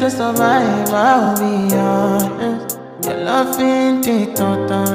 to survive, I'll be honest. Your love ain't it total.